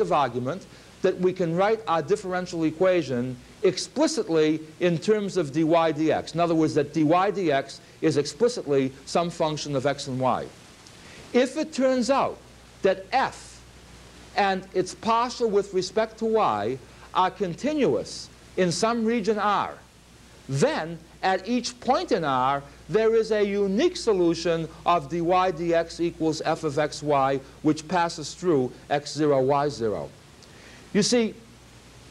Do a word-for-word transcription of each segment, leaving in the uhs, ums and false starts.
of argument that we can write our differential equation explicitly in terms of dy dx. In other words, that dy dx is explicitly some function of x and y. If it turns out that f and its partial with respect to y are continuous in some region R, then at each point in R, there is a unique solution of dy dx equals f of xy, which passes through x zero, y zero. You see,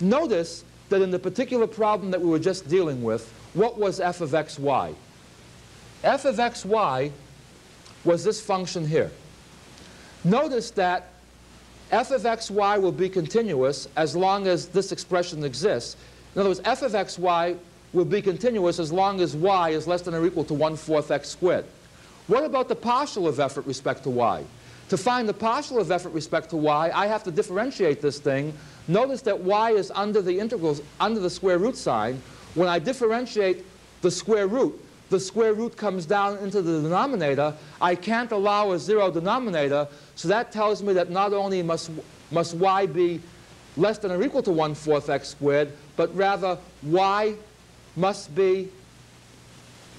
notice that in the particular problem that we were just dealing with, what was f of xy? F of xy was this function here. Notice that f of xy will be continuous as long as this expression exists. In other words, f of xy will be continuous as long as y is less than or equal to one fourth x squared. What about the partial of f with respect to y? To find the partial of f with respect to y, I have to differentiate this thing. Notice that y is under the integrals, under the square root sign. When I differentiate the square root, the square root comes down into the denominator. I can't allow a zero denominator, so that tells me that not only must, must y be less than or equal to one fourth x squared, but rather y must be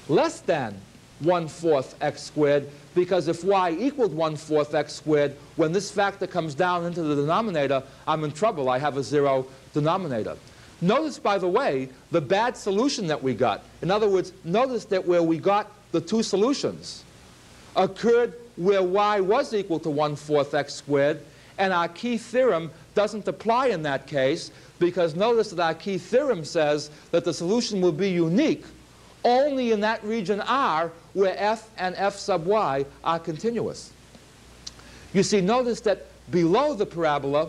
less than one fourth x squared, because if y equaled one fourth x squared, when this factor comes down into the denominator, I'm in trouble. I have a zero denominator. Notice, by the way, the bad solution that we got. In other words, notice that where we got the two solutions occurred where y was equal to one fourth x squared, and our key theorem doesn't apply in that case, because notice that our key theorem says that the solution will be unique only in that region R where f and f sub y are continuous. You see, notice that below the parabola,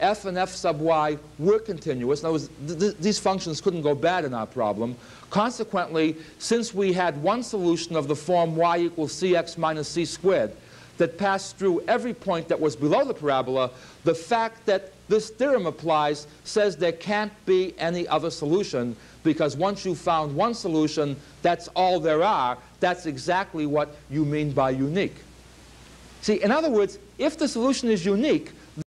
f and f sub y were continuous. In other words, th th these functions couldn't go bad in our problem. Consequently, since we had one solution of the form y equals cx minus c squared that passed through every point that was below the parabola, the fact that this theorem applies says there can't be any other solution, because once you found one solution, that's all there are. That's exactly what you mean by unique. See, in other words, if the solution is unique,